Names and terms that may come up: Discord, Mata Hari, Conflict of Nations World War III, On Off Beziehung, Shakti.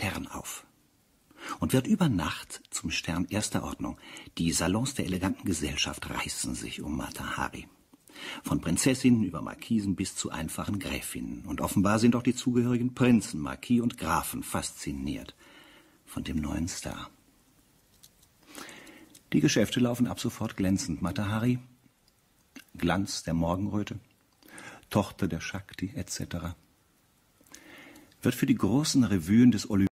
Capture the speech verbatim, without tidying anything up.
Stern auf und wird über Nacht zum Stern erster Ordnung. Die Salons der eleganten Gesellschaft reißen sich um Mata Hari. Von Prinzessinnen über Markisen bis zu einfachen Gräfinnen. Und offenbar sind auch die zugehörigen Prinzen, Marquis und Grafen fasziniert von dem neuen Star. Die Geschäfte laufen ab sofort glänzend. Mata Hari, Glanz der Morgenröte, Tochter der Shakti et cetera, wird für die großen Revuen des Olympischen